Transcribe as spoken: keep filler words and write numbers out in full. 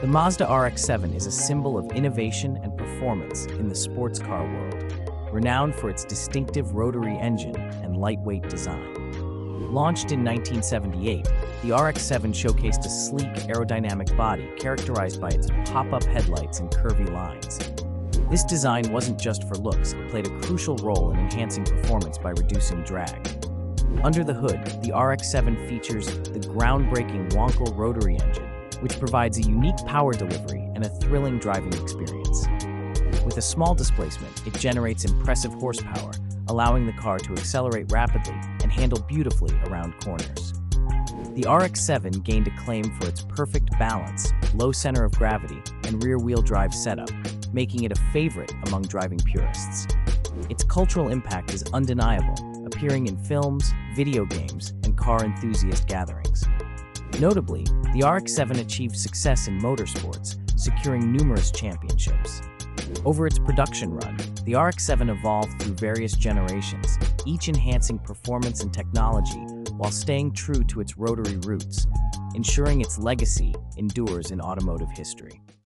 The Mazda R X seven is a symbol of innovation and performance in the sports car world, renowned for its distinctive rotary engine and lightweight design. Launched in nineteen seventy-eight, the R X seven showcased a sleek aerodynamic body characterized by its pop-up headlights and curvy lines. This design wasn't just for looks, it played a crucial role in enhancing performance by reducing drag. Under the hood, the R X seven features the groundbreaking Wankel rotary engine, which provides a unique power delivery and a thrilling driving experience. With a small displacement, it generates impressive horsepower, allowing the car to accelerate rapidly and handle beautifully around corners. The R X seven gained acclaim for its perfect balance, low center of gravity, and rear-wheel drive setup, making it a favorite among driving purists. Its cultural impact is undeniable, appearing in films, video games, and car enthusiast gatherings. Notably, the R X seven achieved success in motorsports, securing numerous championships. Over its production run, the R X seven evolved through various generations, each enhancing performance and technology while staying true to its rotary roots, ensuring its legacy endures in automotive history.